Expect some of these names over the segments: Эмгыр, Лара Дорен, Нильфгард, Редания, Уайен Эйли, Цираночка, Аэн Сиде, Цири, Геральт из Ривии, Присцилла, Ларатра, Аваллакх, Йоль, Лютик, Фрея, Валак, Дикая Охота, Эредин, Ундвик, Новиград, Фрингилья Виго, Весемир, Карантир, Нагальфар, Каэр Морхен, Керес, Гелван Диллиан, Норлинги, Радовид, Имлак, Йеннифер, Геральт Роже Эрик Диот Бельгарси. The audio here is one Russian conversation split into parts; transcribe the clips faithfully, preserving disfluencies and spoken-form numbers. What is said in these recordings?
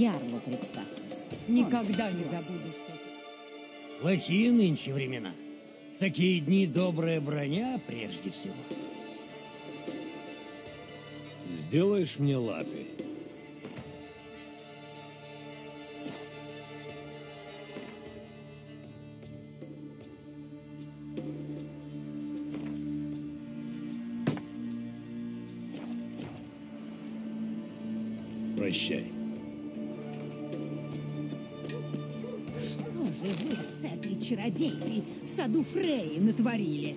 Ярлу представьтесь. Никогда не забуду, что... Плохие нынче времена. В такие дни добрая броня прежде всего. Сделаешь мне латы? Прощай. Что же вы с этой чародейкой в саду Фреи натворили?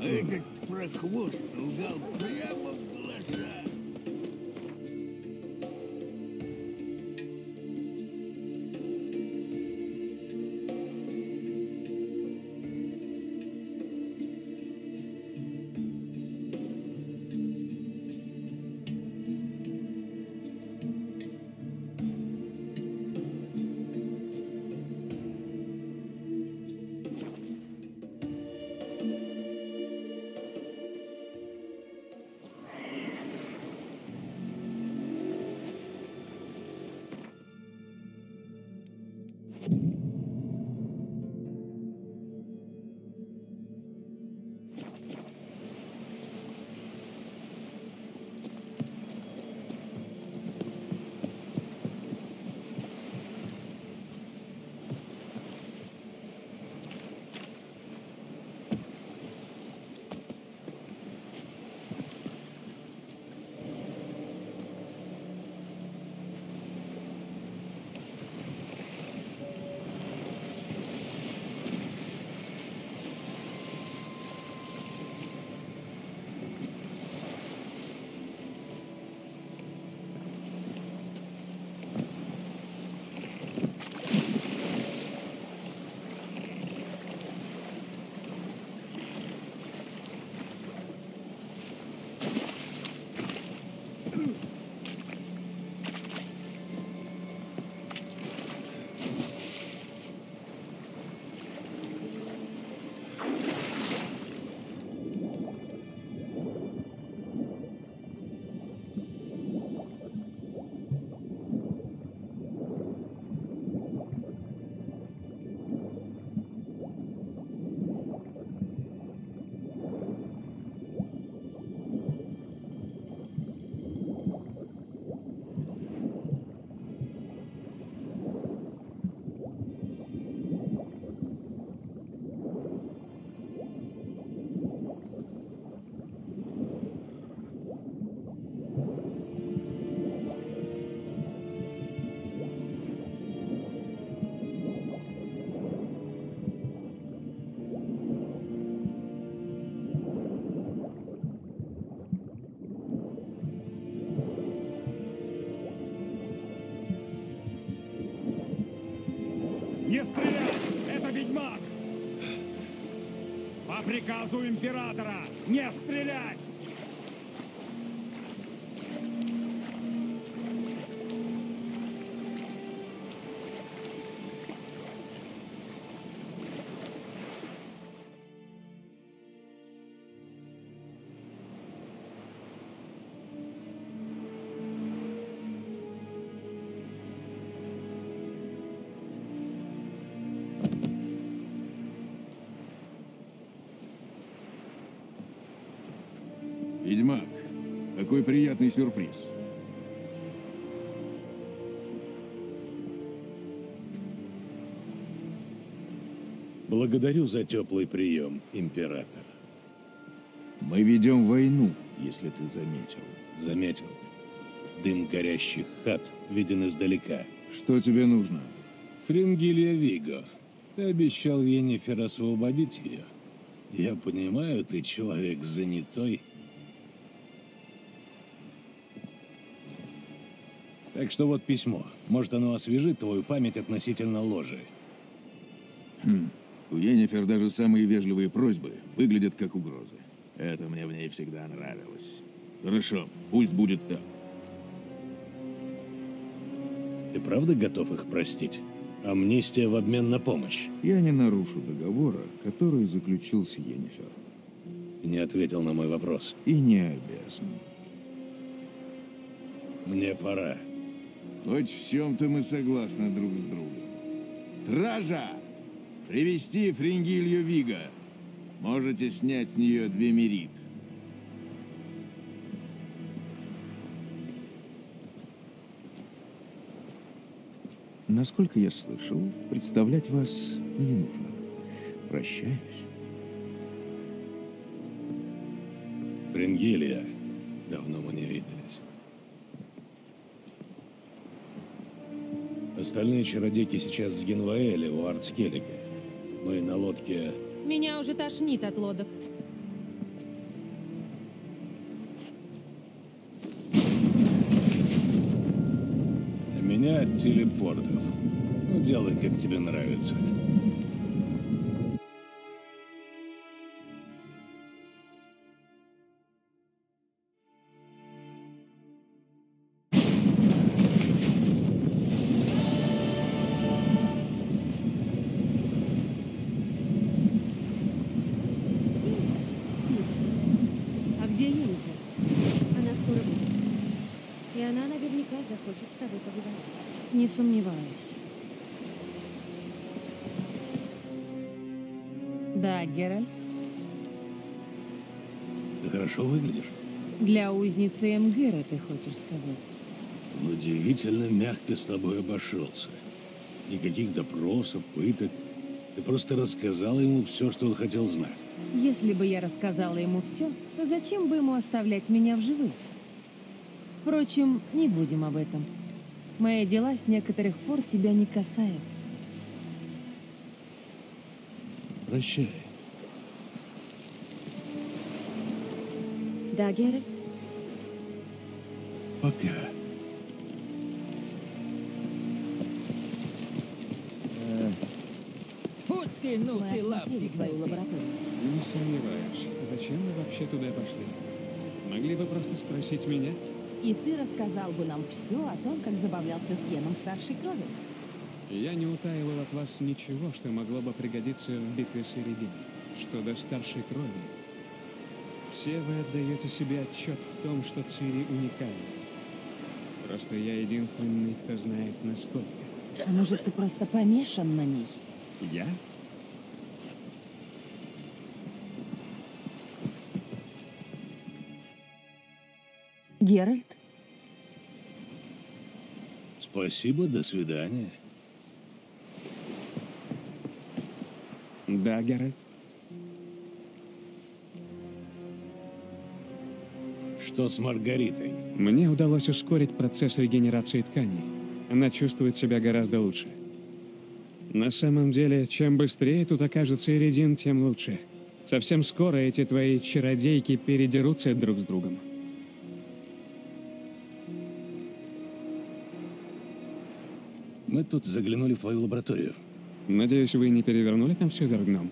А этот прохвост ругал прямо в глаза. Приказу императора не стрелять! Ведьмак, какой приятный сюрприз. Благодарю за теплый прием, император. Мы ведем войну, если ты заметил. Заметил. Дым горящих хат виден издалека. Что тебе нужно? Фрингилья Виго. Ты обещал Йеннифер освободить ее. Я понимаю, ты человек занятой. Так что вот письмо. Может, оно освежит твою память относительно ложи. Хм. У Йеннифер даже самые вежливые просьбы выглядят как угрозы. Это мне в ней всегда нравилось. Хорошо, пусть будет так. Ты правда готов их простить? Амнистия в обмен на помощь. Я не нарушу договора, который заключил с Йеннифер. Ты не ответил на мой вопрос. И не обязан. Мне пора. Хоть в чем-то мы согласны друг с другом. Стража! Привести Фрингилью Виго. Можете снять с нее две мерит. Насколько я слышал, представлять вас не нужно. Прощаюсь. Фрингилья, давно мы не виделись. Остальные чародейки сейчас в Генваэле у Арт-Скеллиге. Мы на лодке... Меня уже тошнит от лодок. А меня от телепортов. Ну, делай, как тебе нравится. Не сомневаюсь. Да, Геральт. Ты хорошо выглядишь. Для узницы Эмгыра, ты хочешь сказать. Он удивительно мягко с тобой обошелся. Никаких допросов, пыток. Ты просто рассказала ему все, что он хотел знать. Если бы я рассказала ему все, то зачем бы ему оставлять меня в живых? Впрочем, не будем об этом. Мои дела с некоторых пор тебя не касаются. Прощай. Да, Геральт? Пока. Вот ты, ну ты, лапник. Не сомневаюсь. Зачем мы вообще туда пошли? Могли бы просто спросить меня? И ты рассказал бы нам все о том, как забавлялся с Геном старшей крови. Я не утаивал от вас ничего, что могло бы пригодиться в битве с Эредином. Что до старшей крови. Все вы отдаете себе отчет в том, что Цири уникальна. Просто я единственный, кто знает, насколько. А может, ты просто помешан на ней? Я? Геральт? Спасибо, до свидания. Да, Геральт. Что с Маргаритой? Мне удалось ускорить процесс регенерации тканей. Она чувствует себя гораздо лучше. На самом деле, чем быстрее тут окажется Эредин, тем лучше. Совсем скоро эти твои чародейки передерутся друг с другом. Мы тут заглянули в твою лабораторию. Надеюсь, вы не перевернули там все вверх дном?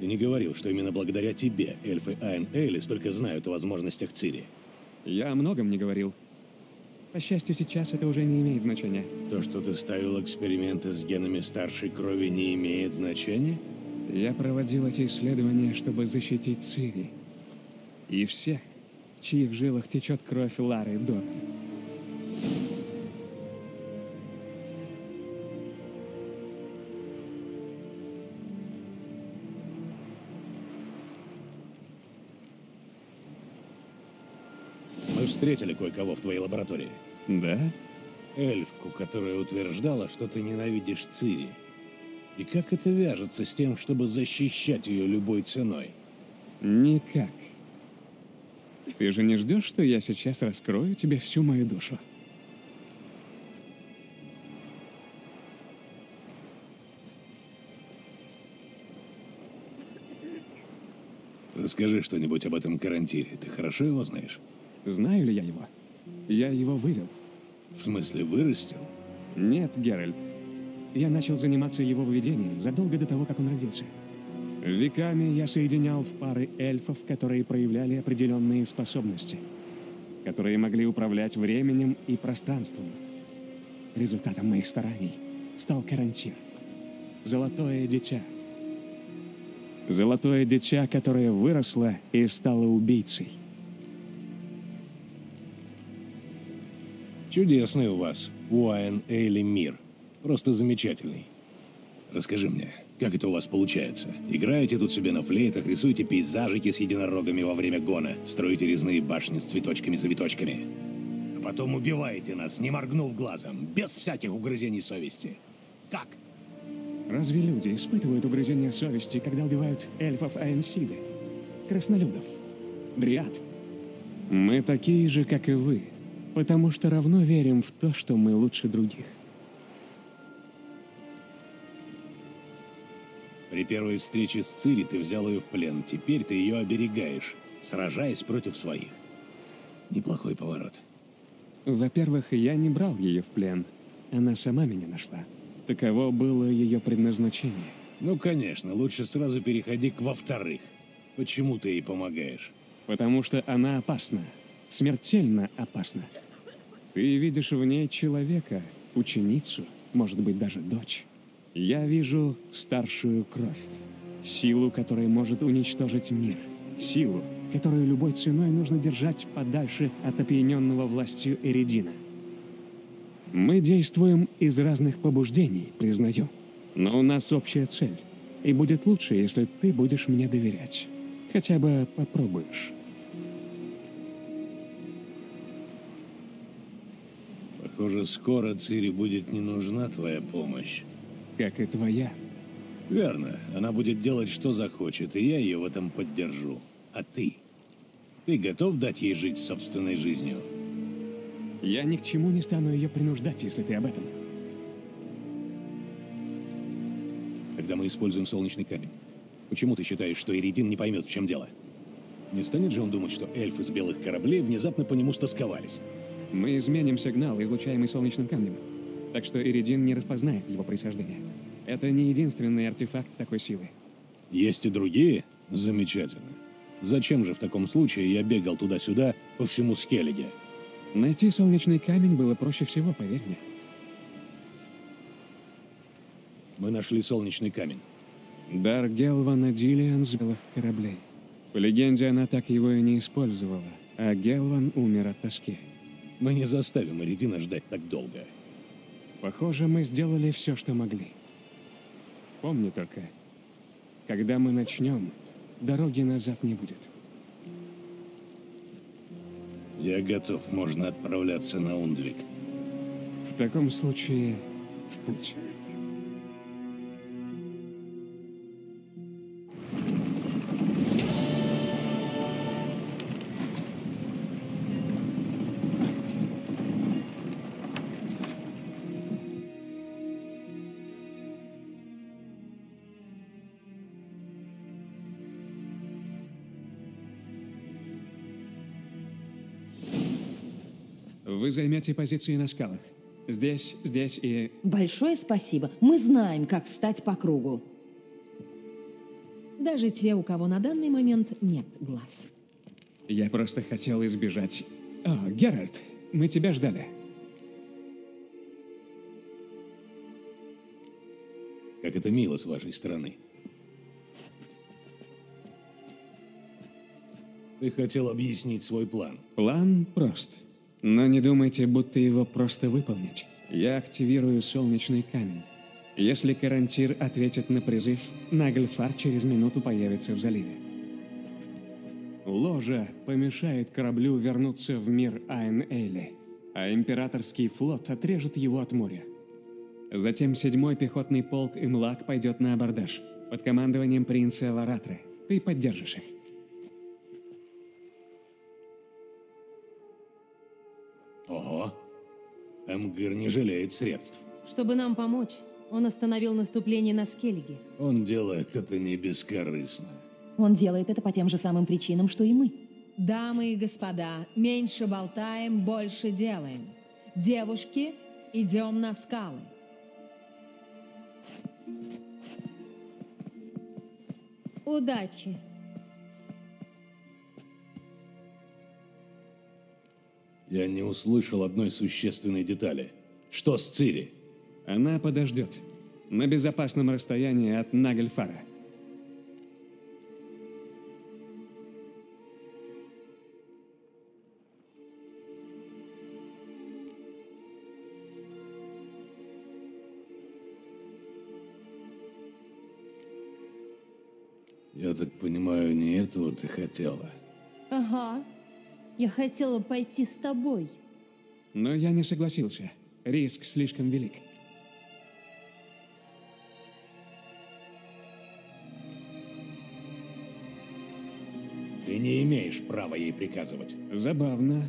Ты не говорил, что именно благодаря тебе эльфы Айн Эйли столько знают о возможностях Цири. Я о многом не говорил. По счастью, сейчас это уже не имеет значения. То, что ты ставил эксперименты с генами старшей крови, не имеет значения? Я проводил эти исследования, чтобы защитить Цири. И всех, в чьих жилах течет кровь Лары Дорен. Встретили кое-кого в твоей лаборатории. Да? Эльфку, которая утверждала, что ты ненавидишь Цири. И как это вяжется с тем, чтобы защищать ее любой ценой? Никак. Ты же не ждешь, что я сейчас раскрою тебе всю мою душу? Расскажи что-нибудь об этом Карантире. Ты хорошо его знаешь? Знаю ли я его? Я его вывел. В смысле, вырастил? Нет, Геральт. Я начал заниматься его выведением задолго до того, как он родился. Веками я соединял в пары эльфов, которые проявляли определенные способности, которые могли управлять временем и пространством. Результатом моих стараний стал Каранчир. Золотое дитя. Золотое дитя, которое выросло и стало убийцей. Чудесный у вас, Уайен Эйли, мир. Просто замечательный. Расскажи мне, как это у вас получается? Играете тут себе на флейтах, рисуете пейзажики с единорогами во время гона, строите резные башни с цветочками-завиточками. А потом убиваете нас, не моргнув глазом, без всяких угрызений совести. Как? Разве люди испытывают угрызения совести, когда убивают эльфов Аэн Сиде, краснолюдов, дриад? Мы такие же, как и вы, потому что равно верим в то, что мы лучше других. При первой встрече с Цири ты взял ее в плен, теперь ты ее оберегаешь, сражаясь против своих. Неплохой поворот. Во-первых, я не брал ее в плен, она сама меня нашла. Таково было ее предназначение. Ну, конечно, лучше сразу переходи к во-вторых. Почему ты ей помогаешь? Потому что она опасна. Смертельно опасна. Ты видишь в ней человека, ученицу, может быть, даже дочь. Я вижу старшую кровь. Силу, которая может уничтожить мир. Силу, которую любой ценой нужно держать подальше от опьяненного властью Эредина. Мы действуем из разных побуждений, признаю. Но у нас общая цель. И будет лучше, если ты будешь мне доверять. Хотя бы попробуешь. Похоже, скоро Цири будет не нужна твоя помощь. Как и твоя. Верно. Она будет делать, что захочет, и я ее в этом поддержу. А ты? Ты готов дать ей жить собственной жизнью? Я ни к чему не стану ее принуждать, если ты об этом. Тогда мы используем солнечный камень. Почему ты считаешь, что Эредин не поймет, в чем дело? Не станет же он думать, что эльфы с белых кораблей внезапно по нему стосковались? Мы изменим сигнал, излучаемый солнечным камнем. Так что Эредин не распознает его происхождение. Это не единственный артефакт такой силы. Есть и другие? Замечательно. Зачем же в таком случае я бегал туда-сюда по всему Скеллиге? Найти солнечный камень было проще всего, поверь мне. Мы нашли солнечный камень. Дар Гелвана Диллиан с белых кораблей. По легенде, она так его и не использовала, а Гелван умер от тоски. Мы не заставим Эредина ждать так долго. Похоже, мы сделали все, что могли. Помни только, когда мы начнем, дороги назад не будет. Я готов, можно отправляться на Ундвик. В таком случае, в путь. Вы займете позиции на скалах. Здесь, здесь и... Большое спасибо. Мы знаем, как встать по кругу. Даже те, у кого на данный момент нет глаз. Я просто хотел избежать... О, Геральт, мы тебя ждали. Как это мило с вашей стороны. Ты хотел объяснить свой план. План прост. Но не думайте, будто его просто выполнить. Я активирую солнечный камень. Если Каранчир ответит на призыв, Нагальфар через минуту появится в заливе. Ложа помешает кораблю вернуться в мир Айн Эйли, а императорский флот отрежет его от моря. Затем седьмой пехотный полк Имлак пойдет на абордаж под командованием принца Ларатры. Ты поддержишь их. Ого. Эмгыр не жалеет средств. Чтобы нам помочь, он остановил наступление на Скеллиге. Он делает это не бескорыстно. Он делает это по тем же самым причинам, что и мы. Дамы и господа, меньше болтаем, больше делаем. Девушки, идем на скалы. Удачи. Я не услышал одной существенной детали. Что с Цири? Она подождет. На безопасном расстоянии от Нагальфара. Я так понимаю, не этого ты хотела. Ага. Я хотела пойти с тобой. Но я не согласился. Риск слишком велик. Ты не имеешь права ей приказывать. Забавно.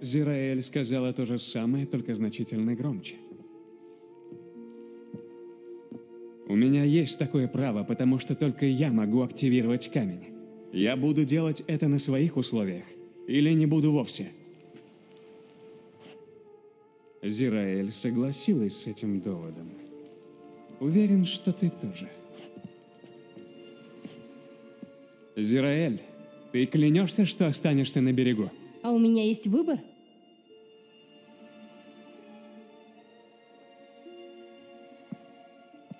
Зираэль сказала то же самое, только значительно громче. У меня есть такое право, потому что только я могу активировать камень. Я буду делать это на своих условиях. Или не буду вовсе. Зираэль согласилась с этим доводом. Уверен, что ты тоже. Зираэль, ты клянешься, что останешься на берегу? А у меня есть выбор?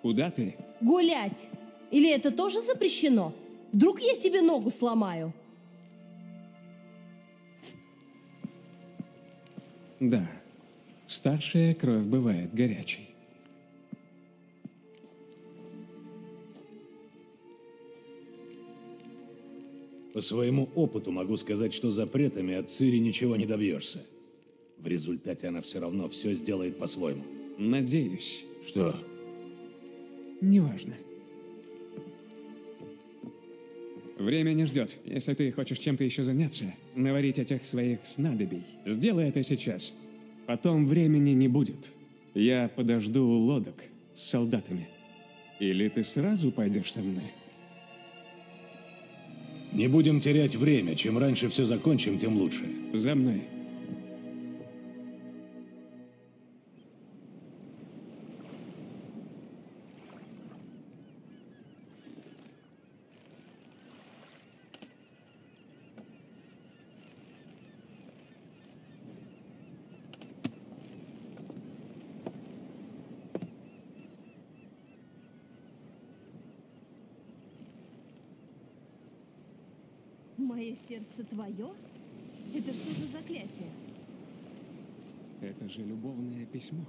Куда ты? Гулять! Или это тоже запрещено? Вдруг я себе ногу сломаю? Да, старшая кровь бывает горячей. По своему опыту могу сказать, что запретами от Цири ничего не добьешься. В результате она все равно все сделает по-своему. Надеюсь. Что? Неважно. Время не ждет. Если ты хочешь чем-то еще заняться, наварить этих своих снадобий, сделай это сейчас. Потом времени не будет. Я подожду у лодок с солдатами. Или ты сразу пойдешь со мной? Не будем терять время. Чем раньше все закончим, тем лучше. За мной. Мое сердце твое? Это что за заклятие? Это же любовное письмо.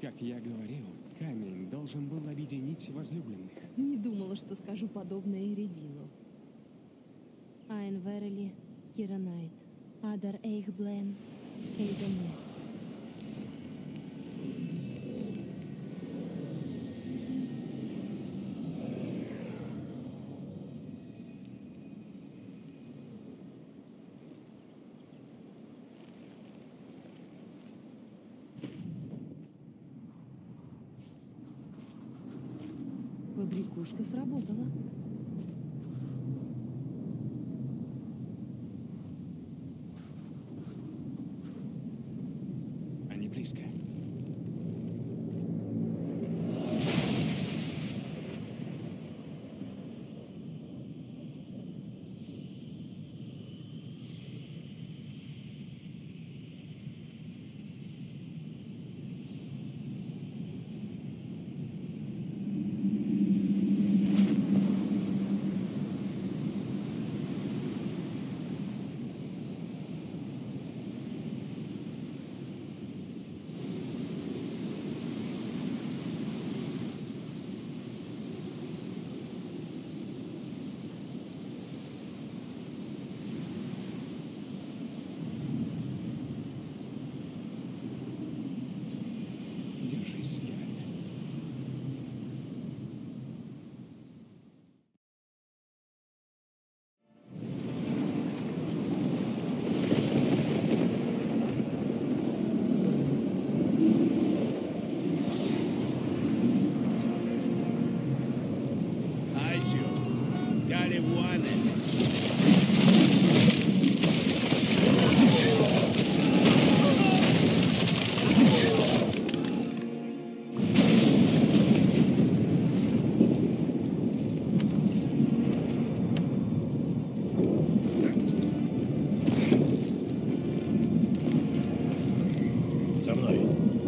Как я говорил, камень должен был объединить возлюбленных. Не думала, что скажу подобное Эредину. Айн Эйли, Киранайт, Адар Эйхблен, Эйдене. Побрякушка сработала. Они близко.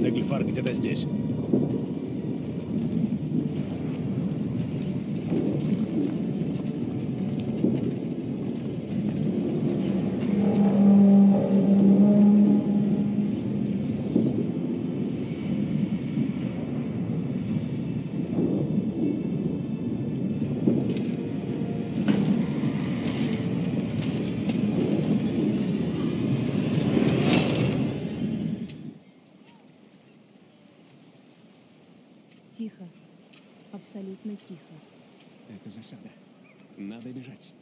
Нагальфар где-то здесь. Тихо. Абсолютно тихо. Это засада. Надо бежать.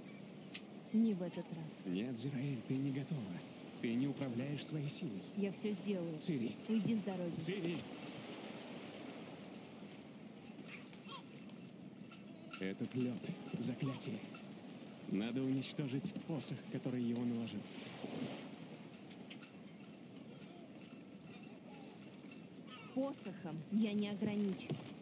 Не в этот раз. Нет, Зираэль, ты не готова. Ты не управляешь своей силой. Я все сделаю. Цири. Уйди с дороги. Цири. Этот лед. Заклятие. Надо уничтожить посох, который его наложил. Посохом я не ограничусь.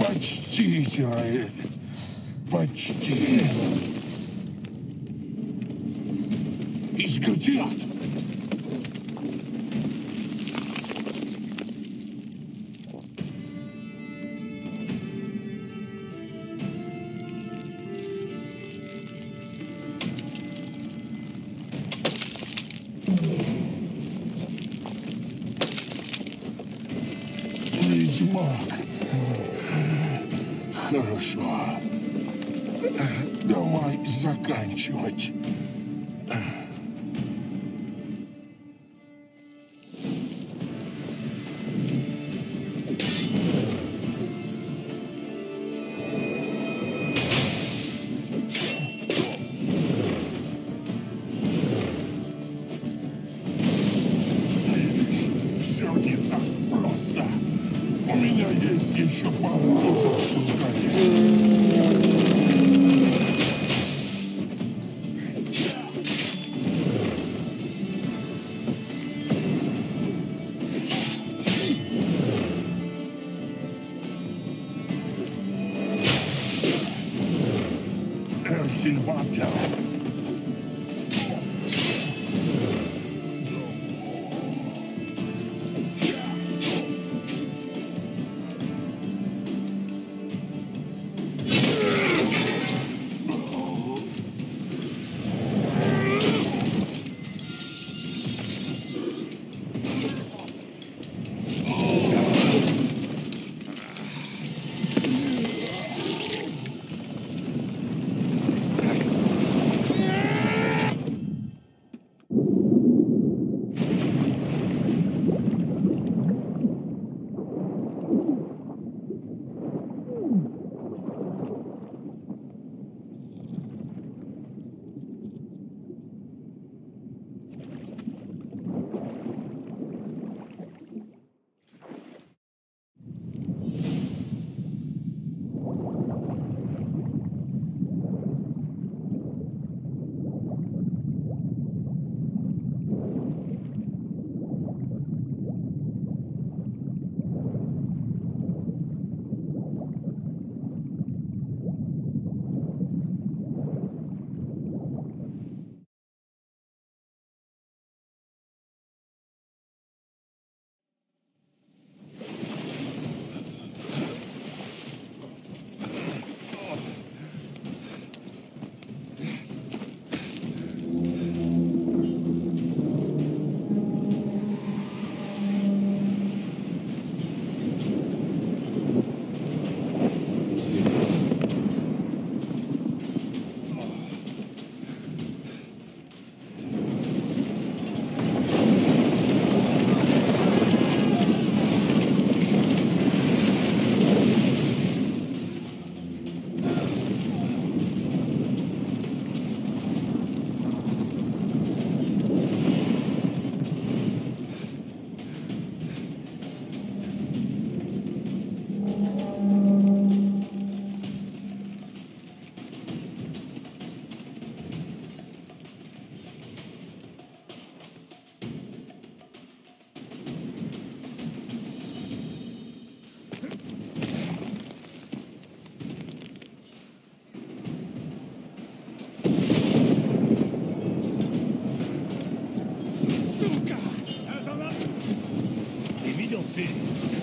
Почти, почти. Изготят. Ведьмак. Хорошо. Давай заканчивать.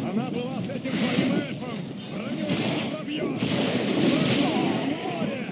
Она была с этим твоим эльфом! Броню не добьет! Море!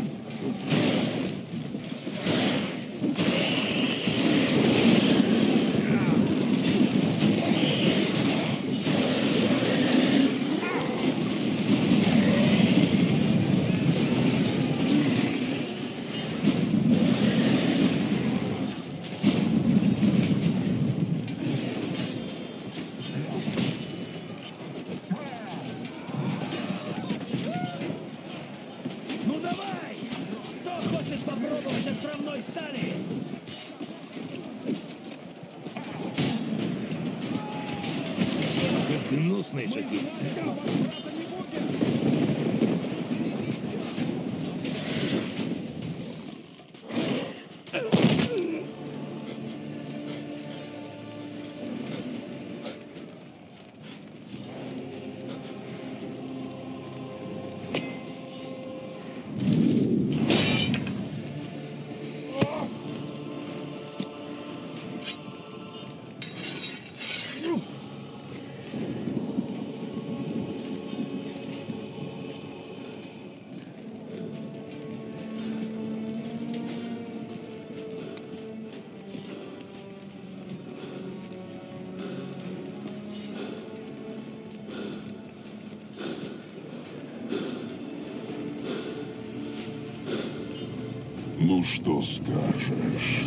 Что скажешь?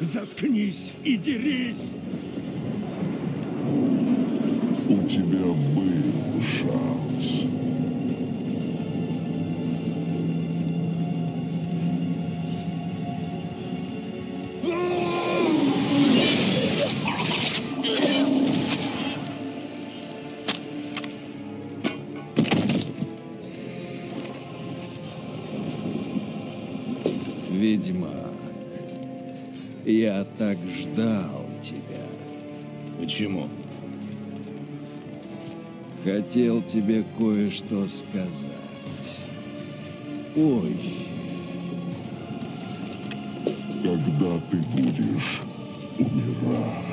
Заткнись и дерись! У тебя был шанс. Я так ждал тебя. Почему? Хотел тебе кое-что сказать. позже. Когда ты будешь умирать.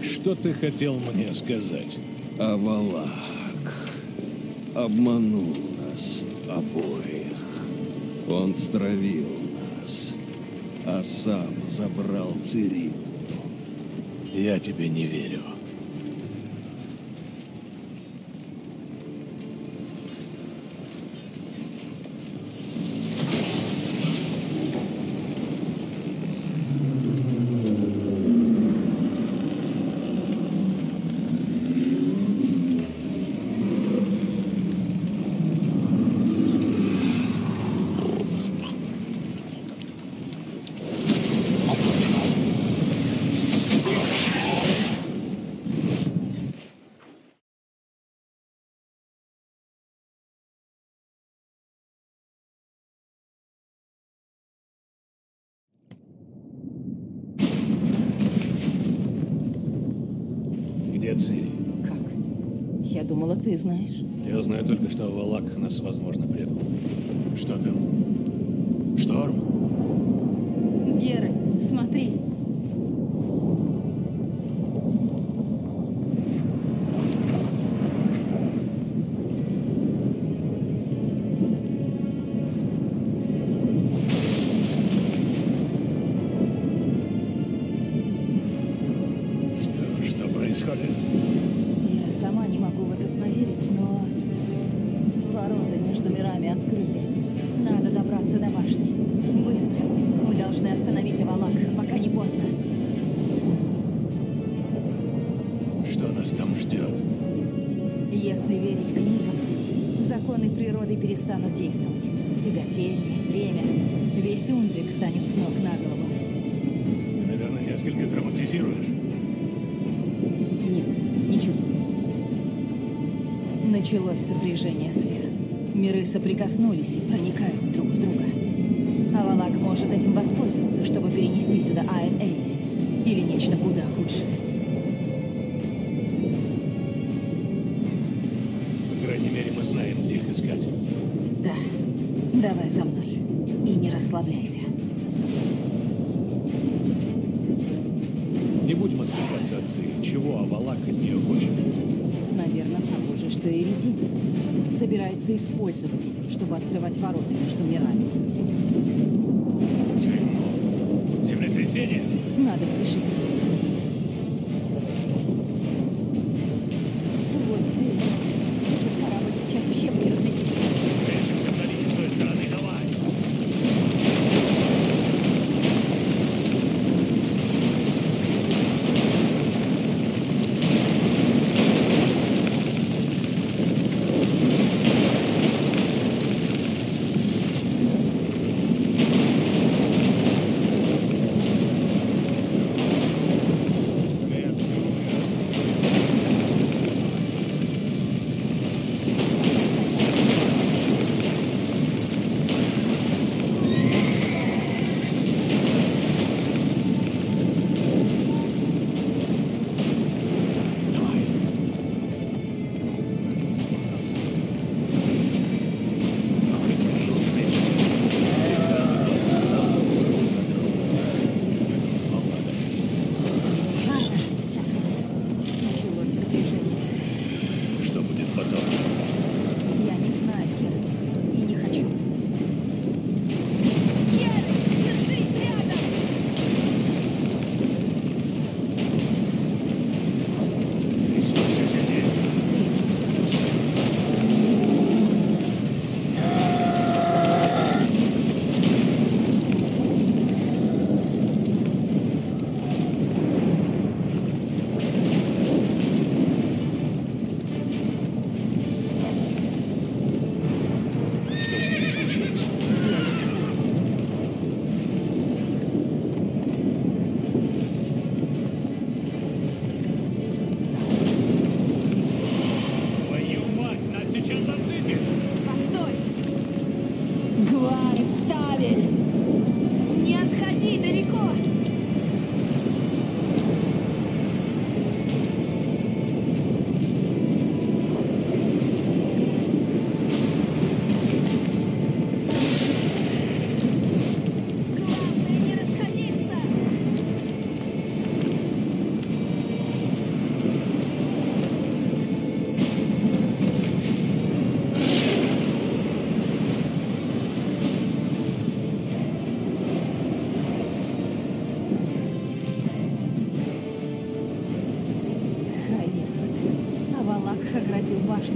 Что ты хотел мне сказать? Аваллакх обманул нас обоих. Он стравил нас, а сам забрал Цири. Я тебе не верю. Ты знаешь? Я знаю только, что Валак нас, возможно, предал. Что там? Шторм? Геральт, смотри. Ворота между мирами открыты. Надо добраться до башни. Быстро. законы природы перестанут действовать. Тяготение, время. Весь Ундвик станет с ног на голову. Ты, наверное, несколько травматизируешь. Нет, ничуть. Началось сопряжение сфер. Миры соприкоснулись и проникают друг в друга. Аваллакх может этим воспользоваться, чтобы перенести сюда Аэн Эйли. Или нечто куда худшее. По крайней мере, мы знаем, где их искать. Да. Давай за мной. И не расслабляйся. Не будем отвлекаться от Цири. Чего Аваллакх от нее хочет? Наверное, того же, что и Эредин. Собирается использовать, чтобы открывать ворота между мирами. Тьфу. Землетрясение? Надо спешить. Вот ты. Этот корабль сейчас в щепки разлетит. Прячемся вдали с той стороны. Давай.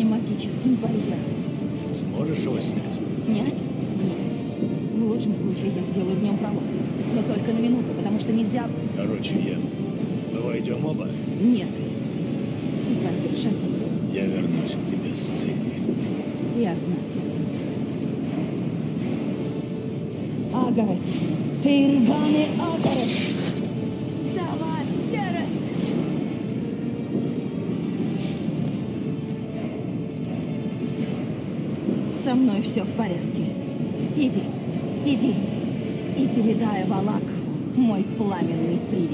Магическим барьером. Сможешь его снять? Снять? Нет. В лучшем случае я сделаю в нем провал. Но только на минуту, потому что нельзя... Короче, я... Мы войдем оба? Нет. И так держать его. Я вернусь к тебе с Цири. Ясно. Агарет. Фейрганы Агарет. Со мной все в порядке. Иди, иди и передай Аваллакху мой пламенный привет.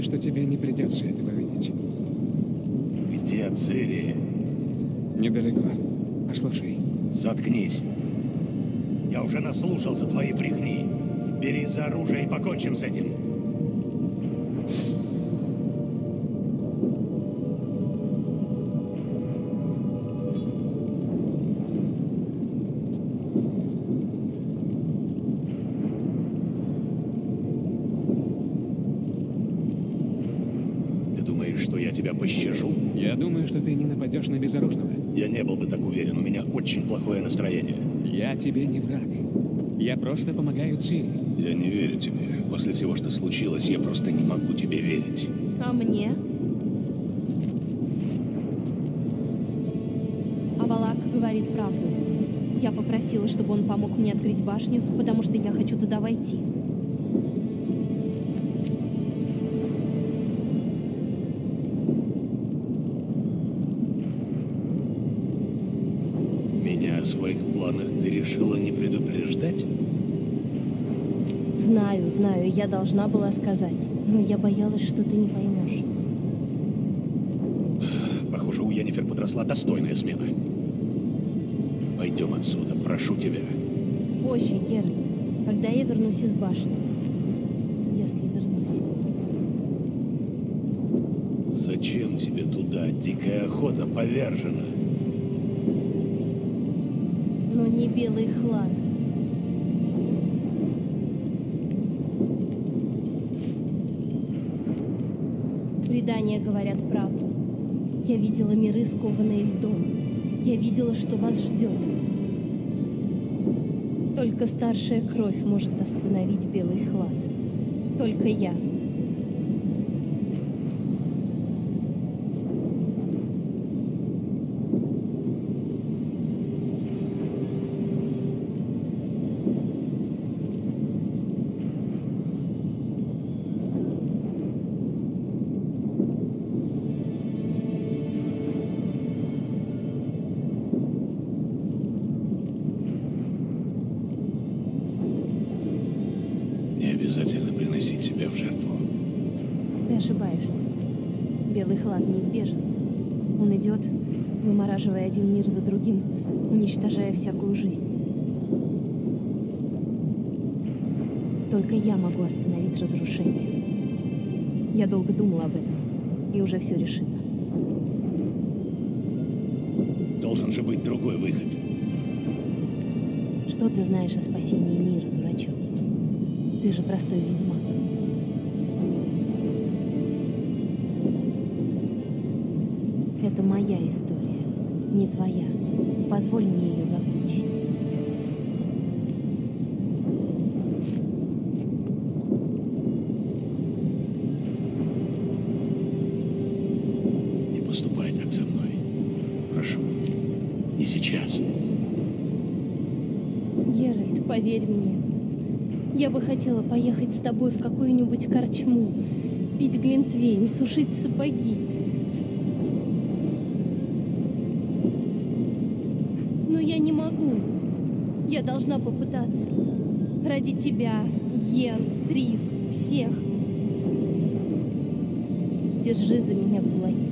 Что тебе не придется этого видеть. Где Цири? Недалеко. Послушай. Заткнись. Я уже наслушался твои брехни. Берись за оружие и покончим с этим. Ты думаешь, что я тебя пощажу? Я думаю, что ты не нападешь на безоружного. Я не был бы так уверен. У меня очень плохое настроение. Я тебе не враг. Я просто помогаю Цири. Я не верю тебе. После всего, что случилось, я просто не могу тебе верить. А мне? Аваллакх говорит правду. Я попросила, чтобы он помог мне открыть башню, потому что я хочу туда войти. Меня о своих планах ты решила не предупреждать? Знаю, знаю, я должна была сказать, но я боялась, что ты не поймешь. Похоже, у Йеннифер подросла достойная смена. Пойдем отсюда, прошу тебя. Позже, Геральт, когда я вернусь из башни. Если вернусь. Зачем тебе туда? Дикая охота повержена. Но не белый хлад. Предания говорят правду. Я видела миры, скованные льдом. Я видела, что вас ждет. Только старшая кровь может остановить белый хлад. Только я. Неизбежен. Он идет, вымораживая один мир за другим, уничтожая всякую жизнь. Только я могу остановить разрушение. Я долго думала об этом и уже все решила. Должен же быть другой выход. Что ты знаешь о спасении мира, дурачок? Ты же простой ведьмак. Это моя история, не твоя. Позволь мне ее закончить. Не поступай так со мной. Прошу. Не сейчас. Геральт, поверь мне. Я бы хотела поехать с тобой в какую-нибудь корчму, пить глинтвейн, сушить сапоги. Я должна попытаться. Ради тебя, Йен, Трис, всех. Держи за меня кулаки.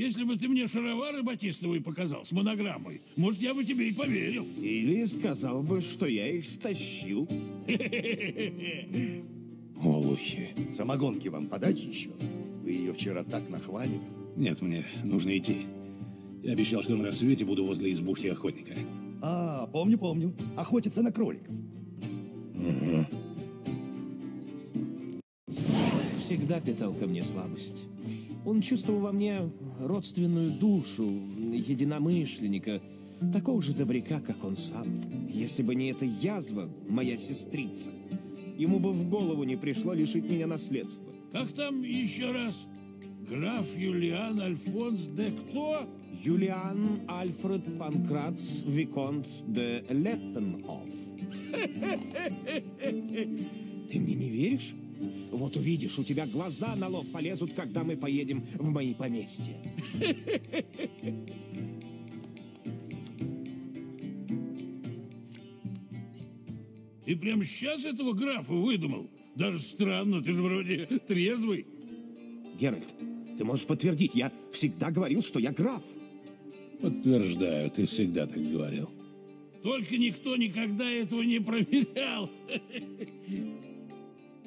Если бы ты мне шаровары батистовые показал с монограммой, может, я бы тебе и поверил. Или сказал бы, что я их стащил. Олухи. Самогонки вам подать еще? Вы ее вчера так нахвалили. Нет, мне нужно идти. Я обещал, что на рассвете буду возле избушки охотника. А, помню, помню. Охотится на кроликов. Угу. Всегда питал ко мне слабость. Он чувствовал во мне родственную душу, единомышленника, такого же добряка, как он сам. Если бы не эта язва, моя сестрица, ему бы в голову не пришло лишить меня наследства. Как там еще раз? Граф Юлиан Альфонс де кто? Юлиан Альфред Панкратс Виконт де Леттенхоф. Ты мне не веришь? Вот увидишь, у тебя глаза на лоб полезут, когда мы поедем в мои поместья. Ты прям сейчас этого графа выдумал? Даже странно, ты же вроде трезвый. Геральт, ты можешь подтвердить, я всегда говорил, что я граф. Подтверждаю, ты всегда так говорил. Только никто никогда этого не проверял.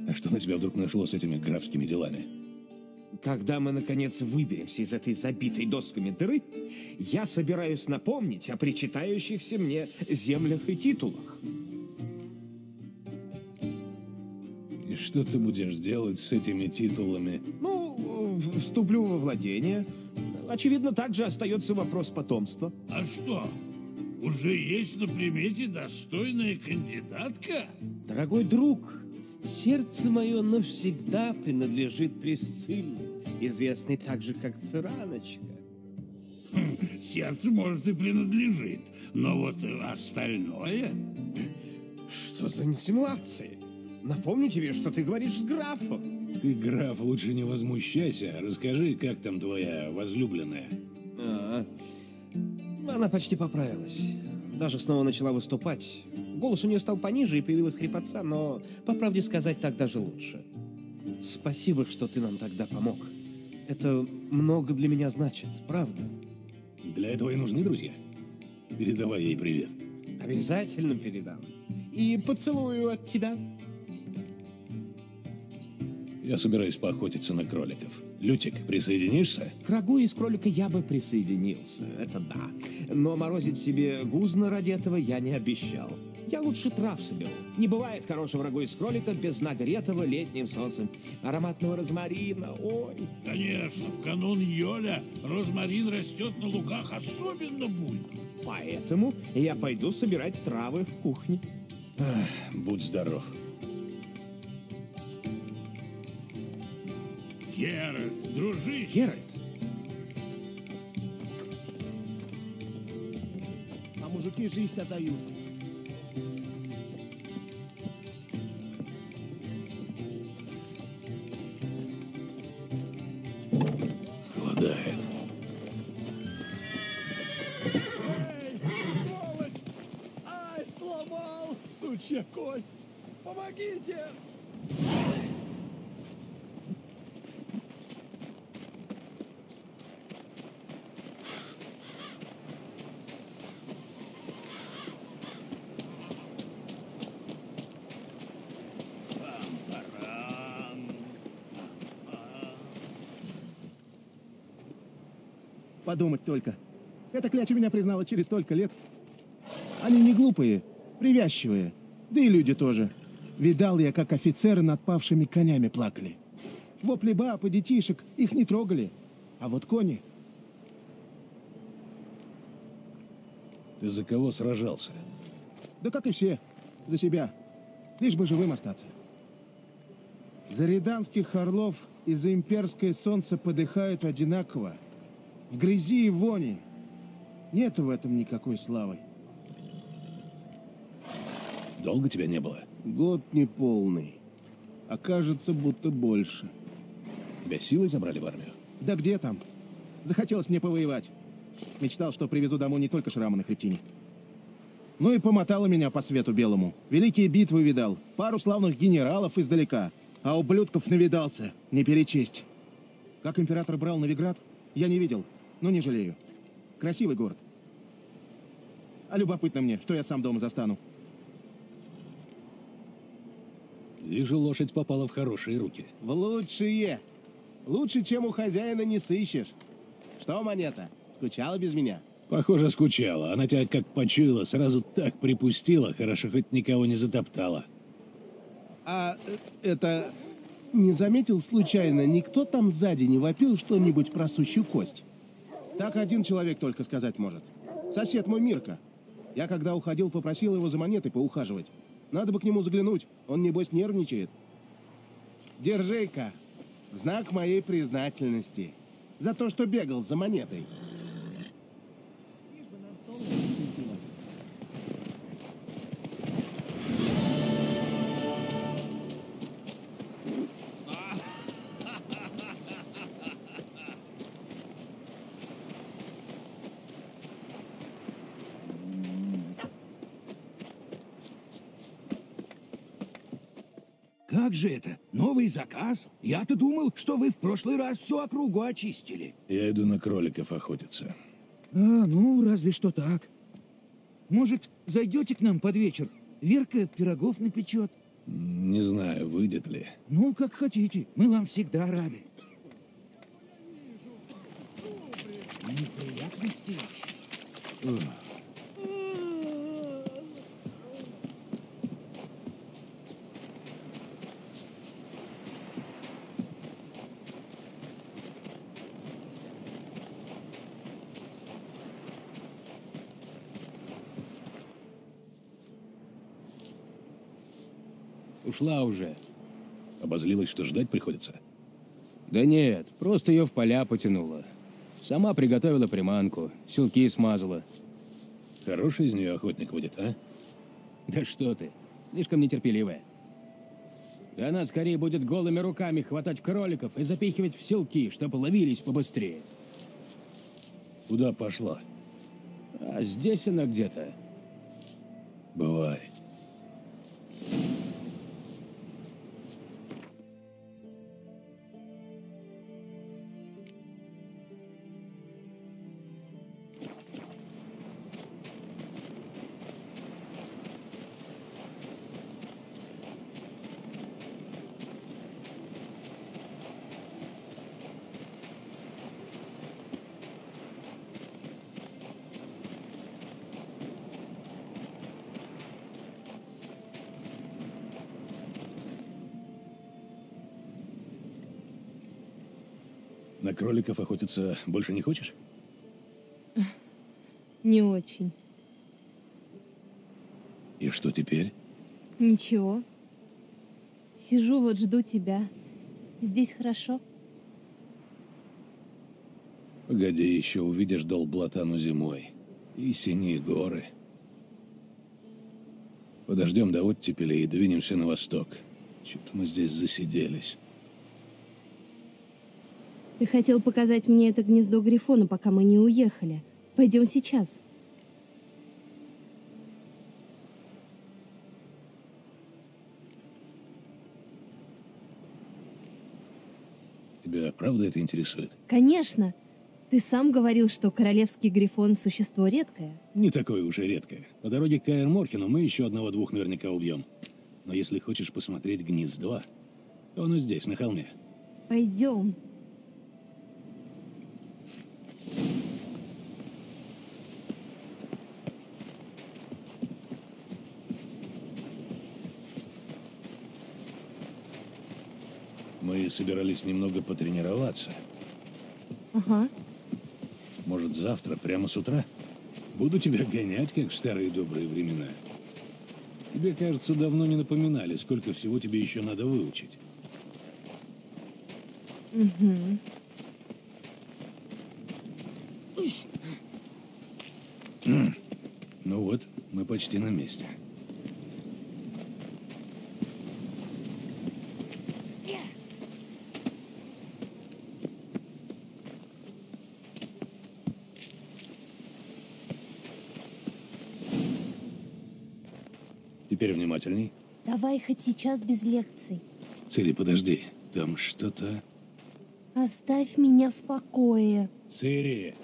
А что на тебя вдруг нашло с этими графскими делами? Когда мы, наконец, выберемся из этой забитой досками дыры, я собираюсь напомнить о причитающихся мне землях и титулах. И что ты будешь делать с этими титулами? Ну, вступлю во владение. Очевидно, также остается вопрос потомства. А что? Уже есть на примете достойная кандидатка? Дорогой друг... Сердце мое навсегда принадлежит Присцилле, известной также как Цираночка. Хм, сердце, может, и принадлежит, но вот остальное... Что за инсинуации? Напомню тебе, что ты говоришь с графом. Ты, граф, лучше не возмущайся. Расскажи, как там твоя возлюбленная? А, она почти поправилась. Даже снова начала выступать. Голос у нее стал пониже и появилась хрипотца, но, по правде сказать, так даже лучше. Спасибо, что ты нам тогда помог. Это много для меня значит, правда. Для этого и нужны друзья. Передавай ей привет. Обязательно передам. И поцелую от тебя. Я собираюсь поохотиться на кроликов. Лютик, присоединишься? К рагу из кролика я бы присоединился, это да. Но морозить себе гузно ради этого я не обещал. Я лучше трав соберу. Не бывает хорошего рагу из кролика без нагретого летним солнцем ароматного розмарина, ой. Конечно, в канун Йоля розмарин растет на лугах особенно буйно. Поэтому я пойду собирать травы в кухне. Ах, будь здоров. Геральт, дружище! Геральт! А мужики жизнь отдают. Холодает. Эй, сволочь! Ай, сломал, сучья кость! Помогите! Подумать только. Эта кляча меня признала через столько лет. Они не глупые, привязчивые. Да и люди тоже. Видал я, как офицеры над павшими конями плакали. Вопли баб и детишек их не трогали. А вот кони... Ты за кого сражался? Да как и все. За себя. Лишь бы живым остаться. За риданских орлов и за имперское солнце подыхают одинаково. В грязи и вони. Нету в этом никакой славы. Долго тебя не было? Год неполный. А кажется, будто больше. Тебя силой забрали в армию? Да где там? Захотелось мне повоевать. Мечтал, что привезу домой не только шрамы на хребтине. Ну и помотало меня по свету белому. Великие битвы видал. Пару славных генералов издалека. А ублюдков навидался. Не перечесть. Как император брал Новиград, я не видел. но не жалею. Красивый город. А любопытно мне, что я сам дома застану. Вижу, лошадь попала в хорошие руки. В лучшие. Лучше, чем у хозяина, не сыщешь. Что, монета, скучала без меня? Похоже, скучала. Она тебя как почуяла, сразу так припустила. Хорошо, хоть никого не затоптала. А это... Не заметил случайно, никто там сзади не вопил что-нибудь про сущую кость? Так один человек только сказать может. Сосед мой Мирка. Я когда уходил, попросил его за монеты поухаживать. Надо бы к нему заглянуть, он небось нервничает. Держи-ка, в знак моей признательности. За то, что бегал за монетой. Как же это? Новый заказ? Я-то думал, что вы в прошлый раз всю округу очистили. Я иду на кроликов охотиться. А, ну, разве что так. Может, зайдете к нам под вечер? Верка пирогов напечет. Не знаю, выйдет ли. Ну, как хотите. Мы вам всегда рады. Неприятности. Ушла уже. Обозлилась, что ждать приходится? Да нет, просто ее в поля потянула. Сама приготовила приманку, силки смазала. Хороший из нее охотник будет, а? Да что ты, слишком нетерпеливая. Да она скорее будет голыми руками хватать кроликов и запихивать в силки, чтобы ловились побыстрее. Куда пошла? А здесь она где-то. Бывает. На кроликов охотиться больше не хочешь? Не очень. И что теперь? Ничего. Сижу вот, жду тебя. Здесь хорошо. Погоди, еще увидишь долблатану зимой. И синие горы. Подождем до оттепели и двинемся на восток. Чё-то мы здесь засиделись. Ты хотел показать мне это гнездо Грифона, пока мы не уехали. Пойдем сейчас. Тебя правда это интересует? Конечно. Ты сам говорил, что королевский Грифон – существо редкое. Не такое уже редкое. По дороге к Каэр Морхену мы еще одного-двух наверняка убьем. Но если хочешь посмотреть гнездо, то оно здесь, на холме. Пойдем. Мы собирались немного потренироваться. Ага. Может, завтра, прямо с утра? Буду тебя гонять, как в старые добрые времена. Тебе, кажется, давно не напоминали, сколько всего тебе еще надо выучить. Угу. Mm. Ну вот, мы почти на месте. Теперь внимательней. Давай хоть сейчас без лекций. Цири, подожди. Там что-то... Оставь меня в покое. Цири!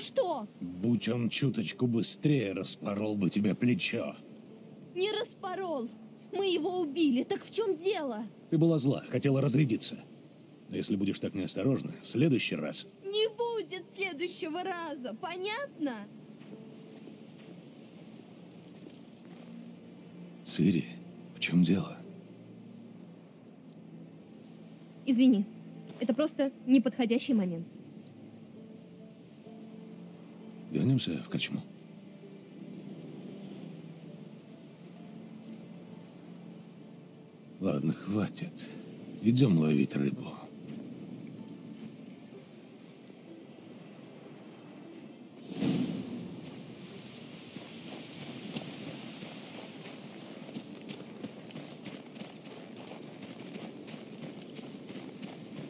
Ну что? Будь он чуточку быстрее, распорол бы тебе плечо. Не распорол. Мы его убили. Так в чем дело? Ты была зла, хотела разрядиться. Но если будешь так неосторожна, в следующий раз... Не будет следующего раза, понятно? Цири, в чем дело? Извини, это просто неподходящий момент. Вернемся в корчму. Ладно, хватит. Идем ловить рыбу.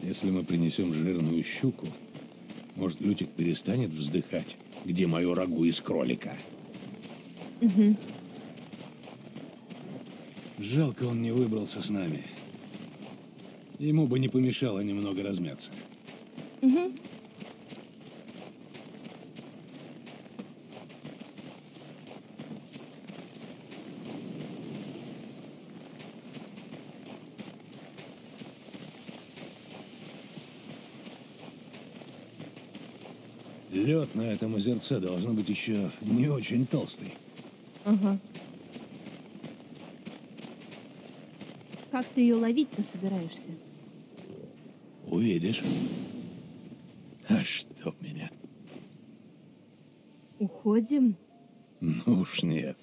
Если мы принесем жирную щуку, может, Лютик перестанет вздыхать, где мое рагу из кролика. Угу. Жалко, он не выбрался с нами. Ему бы не помешало немного размяться. Угу. Лед на этом озерце должно быть еще не очень толстый. Ага. Как ты ее ловить-то собираешься? Увидишь. А чтоб меня. Уходим? Ну уж нет.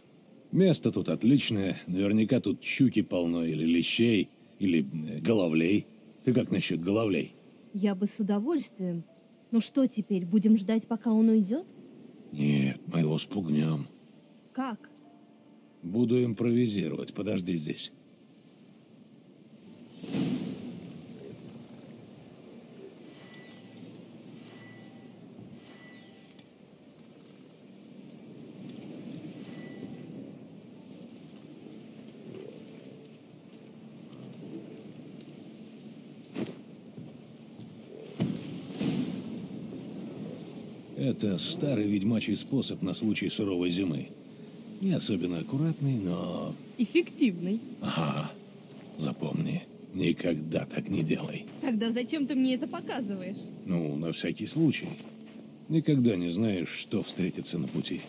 Место тут отличное. Наверняка тут щуки полно, или лещей, или головлей. Ты как насчет головлей? Я бы с удовольствием. Ну что теперь, будем ждать, пока он уйдет? Нет, мы его спугнем. Как? Буду импровизировать. Подожди здесь. Это старый ведьмачий способ на случай суровой зимы. Не особенно аккуратный, но... Эффективный. Ага. Запомни, никогда так не делай. Тогда зачем ты мне это показываешь? Ну, на всякий случай. Никогда не знаешь, что встретится на пути.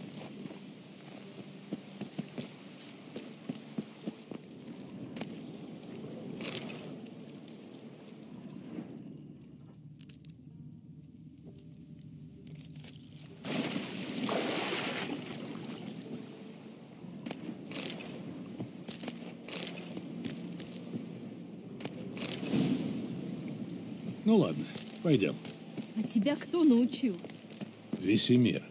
Ну ладно, пойдем. А тебя кто научил? Весемир.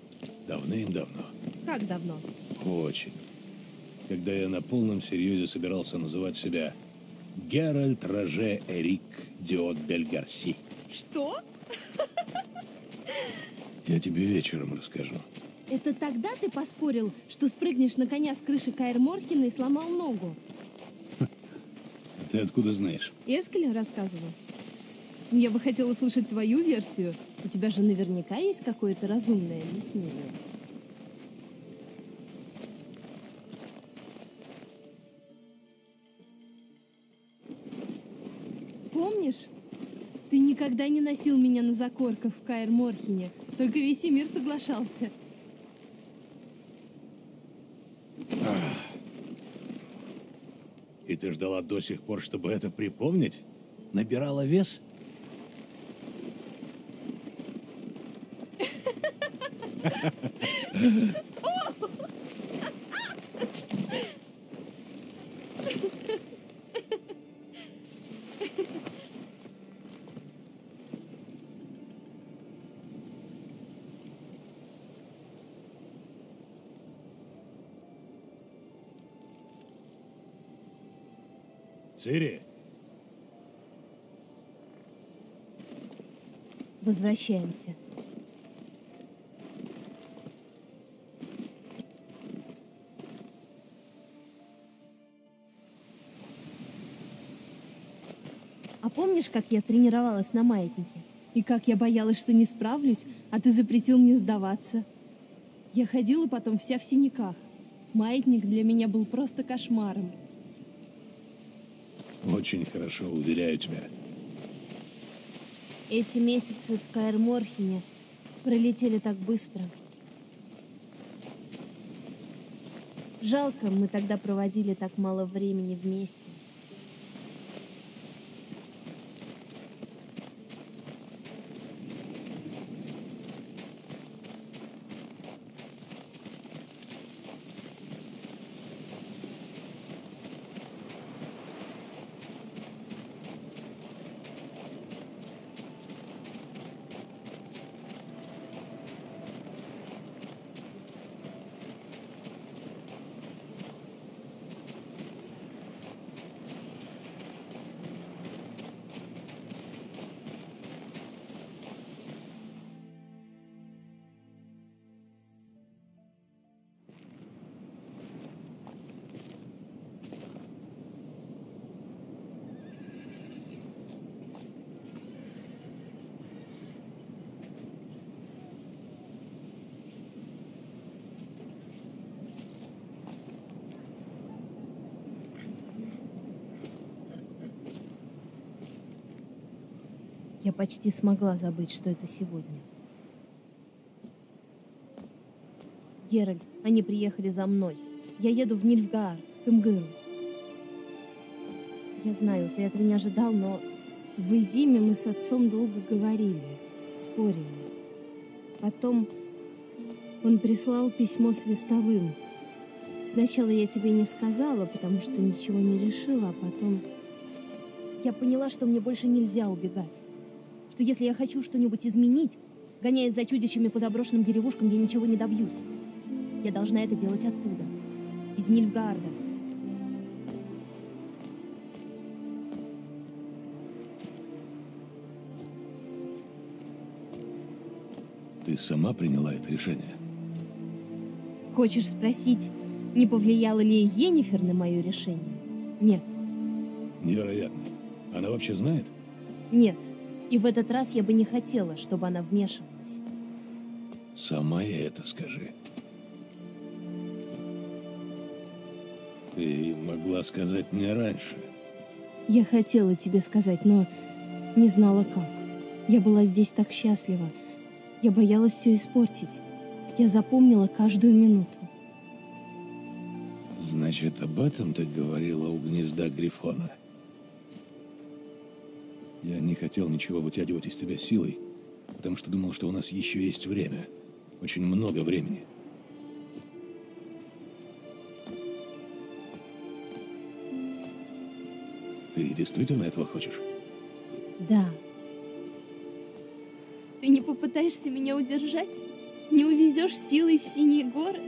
Давным-давно. Как давно? Очень. Когда я на полном серьезе собирался называть себя Геральт Роже Эрик Диот Бельгарси. Что? Я тебе вечером расскажу. Это тогда ты поспорил, что спрыгнешь на коня с крыши Каэр Морхена и сломал ногу? Ты откуда знаешь? Эскелин рассказывал. Я бы хотела слушать твою версию. У тебя же наверняка есть какое-то разумное объяснение. Помнишь? Ты никогда не носил меня на закорках в Каэр Морхене. Только весь мир соглашался. Ах. И ты ждала до сих пор, чтобы это припомнить? Набирала вес? Цири. Возвращаемся. Помнишь, как я тренировалась на маятнике? И как я боялась, что не справлюсь, А ты запретил мне сдаваться. Я ходила потом вся в синяках. Маятник для меня был просто кошмаром. Очень хорошо, уверяю тебя. Эти месяцы в Каэр Морхене пролетели так быстро. Жалко, мы тогда проводили так мало времени вместе. Я почти смогла забыть, что это сегодня. Геральт, они приехали за мной. Я еду в Нильфгард, к Эмгыру. Я знаю, ты этого не ожидал, но в Изиме мы с отцом долго говорили, спорили. Потом он прислал письмо с вестовым. Сначала я тебе не сказала, потому что ничего не решила, а потом я поняла, что мне больше нельзя убегать. Что если я хочу что-нибудь изменить, гоняясь за чудищами по заброшенным деревушкам, я ничего не добьюсь. Я должна это делать оттуда, из Нильфгарда. Ты сама приняла это решение? Хочешь спросить, не повлияла ли Йеннифер на мое решение? Нет. Невероятно. Она вообще знает? Нет. И в этот раз я бы не хотела, чтобы она вмешивалась. Сама ей это скажи. Ты могла сказать мне раньше. Я хотела тебе сказать, но не знала как. Я была здесь так счастлива. Я боялась все испортить. Я запомнила каждую минуту. Значит, об этом ты говорила у гнезда Грифона? Я не хотел ничего вытягивать из тебя силой, потому что думал, что у нас еще есть время. Очень много времени. Ты действительно этого хочешь? Да. Ты не попытаешься меня удержать? Не увезешь силой в синие горы?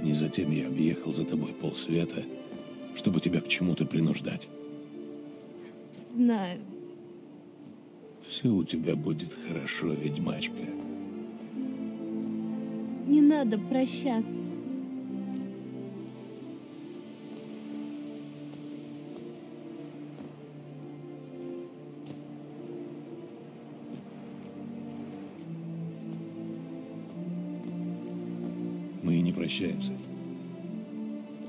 Не затем я объехал за тобой полсвета, чтобы тебя к чему-то принуждать. Знаю. Все у тебя будет хорошо, ведьмачка. Не надо прощаться. Мы и не прощаемся.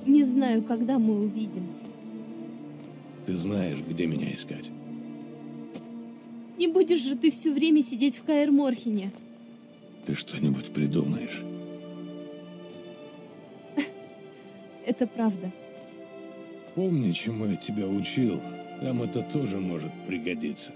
Не знаю, когда мы увидимся. Ты знаешь, где меня искать. Не будешь же ты все время сидеть в Каэр Морхене. Ты что-нибудь придумаешь? Это правда. Помни, чему я тебя учил. Там это тоже может пригодиться.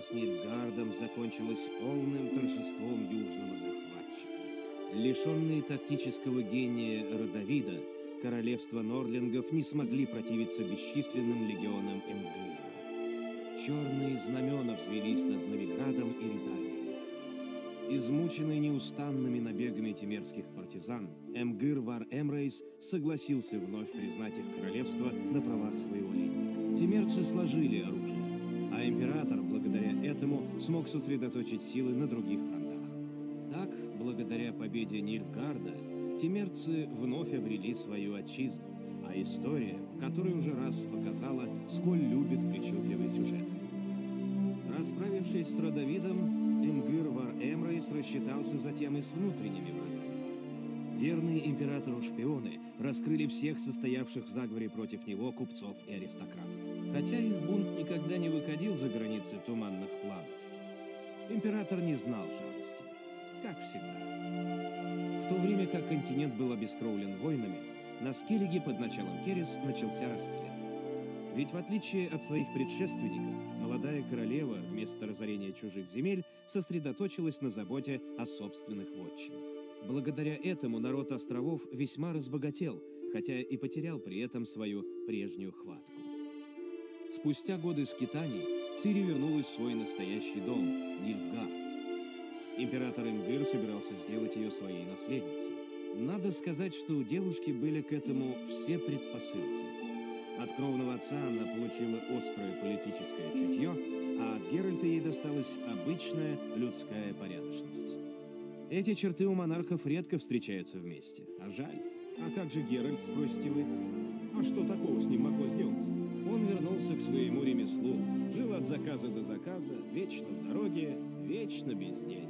война с Нильфгардом закончилась полным торжеством южного захватчика. Лишенные тактического гения Радовида, королевства Норлингов не смогли противиться бесчисленным легионам Эмгыра. Черные знамена взвелись над Новиградом и Реданией. Измученный неустанными набегами тимерских партизан, Эмгыр Вар Эмрейс согласился вновь признать их королевство на правах своего линника. Тимерцы сложили оружие, а император благодаря этому смог сосредоточить силы на других фронтах. Так, благодаря победе Нильфгарда, тимерцы вновь обрели свою отчизну, а история, в которой уже раз показала, сколь любит причудливый сюжет. Расправившись с Радовидом, Эмгыр Вар Эмрейс рассчитался затем и с внутренними врагами. Верные императору шпионы раскрыли всех состоявших в заговоре против него купцов и аристократов, хотя их бунт никогда не выходил за границы туманных планов. Император не знал жалости, как всегда. В то время как континент был обескровлен войнами, на Скеллиге под началом Керес начался расцвет. Ведь в отличие от своих предшественников, молодая королева вместо разорения чужих земель сосредоточилась на заботе о собственных вотчинах. Благодаря этому народ островов весьма разбогател, хотя и потерял при этом свою прежнюю хватку. Спустя годы скитаний Цири вернулась в свой настоящий дом – Нильфгард. Император Эмгыр собирался сделать ее своей наследницей. Надо сказать, что у девушки были к этому все предпосылки. От кровного отца она получила острое политическое чутье, а от Геральта ей досталась обычная людская порядочность. Эти черты у монархов редко встречаются вместе, а жаль. А как же Геральт, спросите вы? А что такого с ним могло сделаться? Он вернулся к своему ремеслу, жил от заказа до заказа, вечно в дороге, вечно без денег.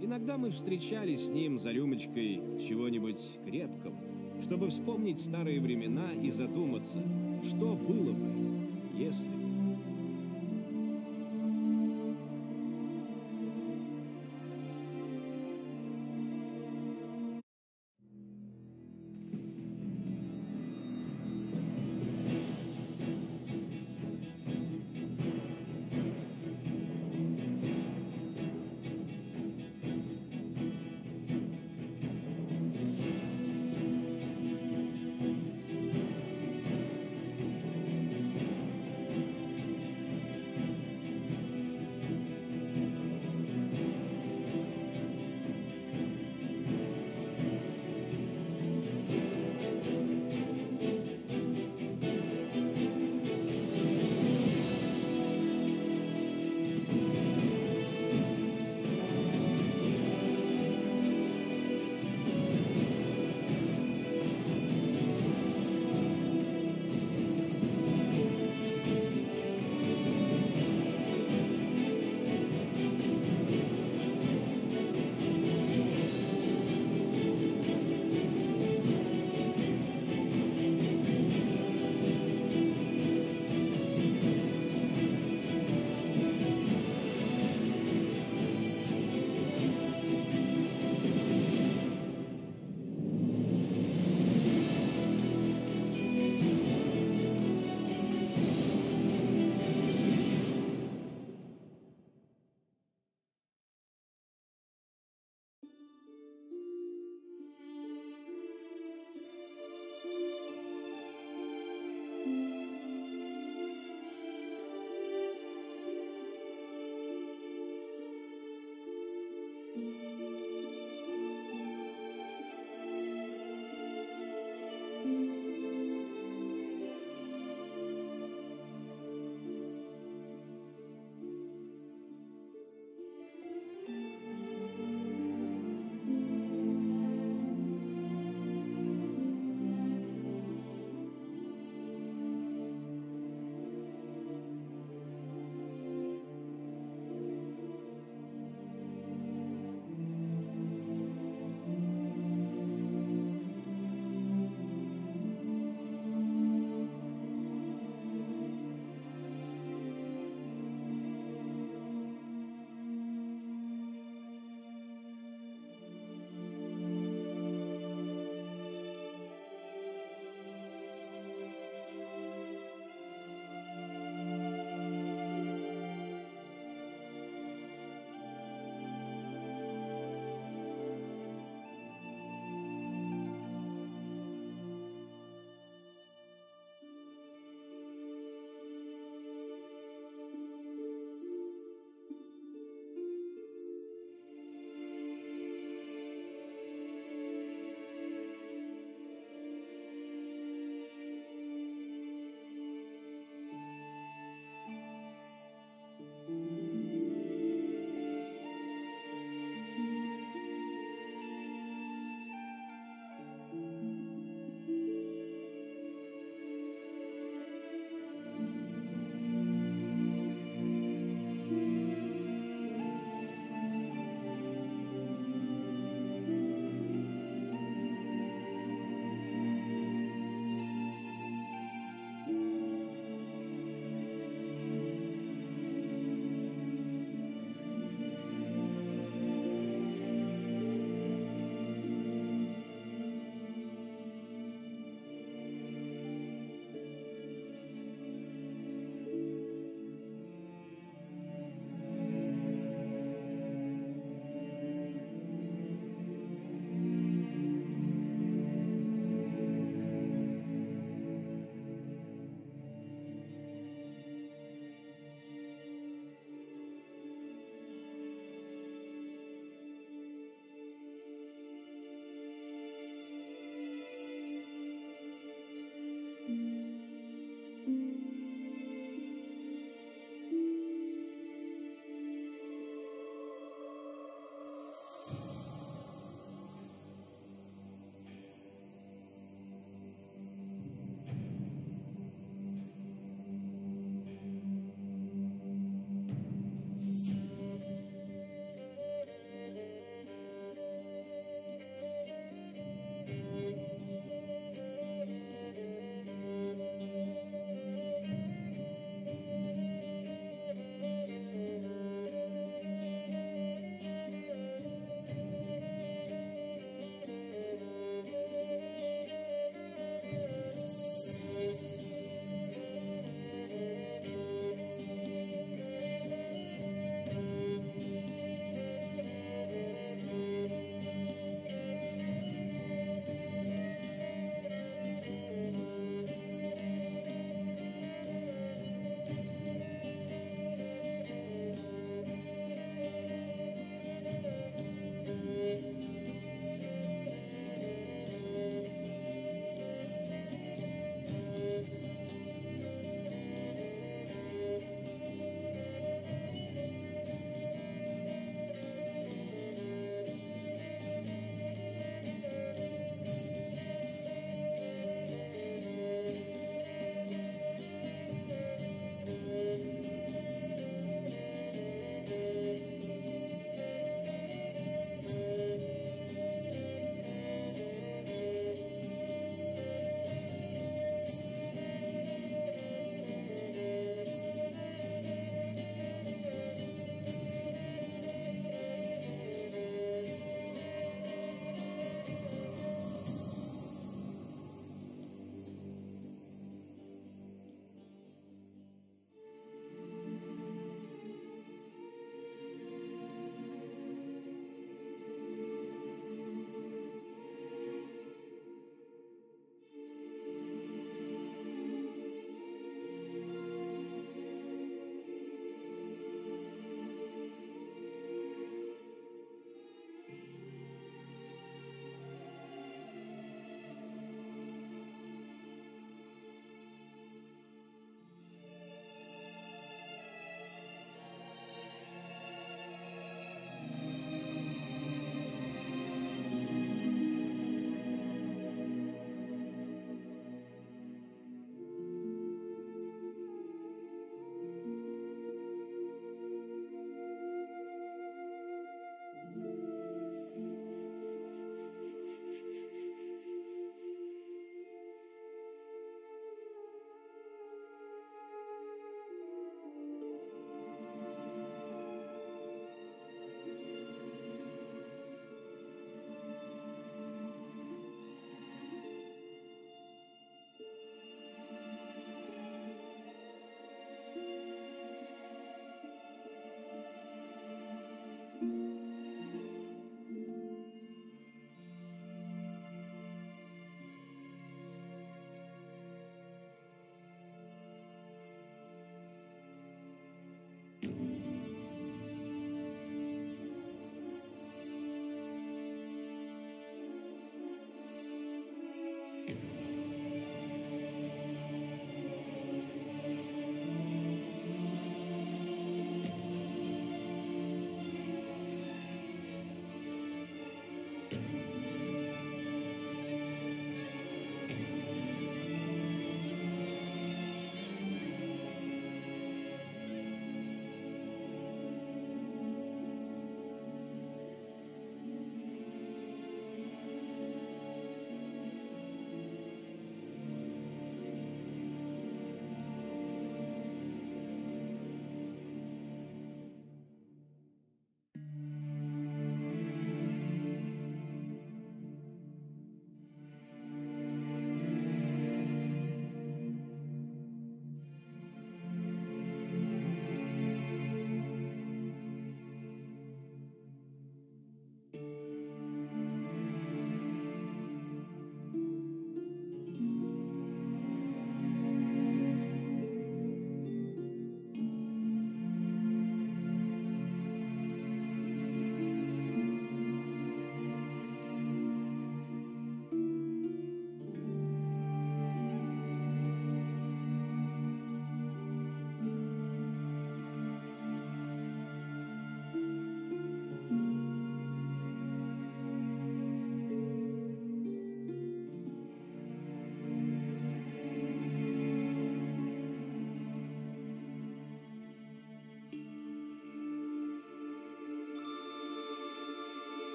Иногда мы встречались с ним за рюмочкой чего-нибудь крепкого, чтобы вспомнить старые времена и задуматься, что было бы, если бы.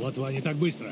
Вот два не так быстро.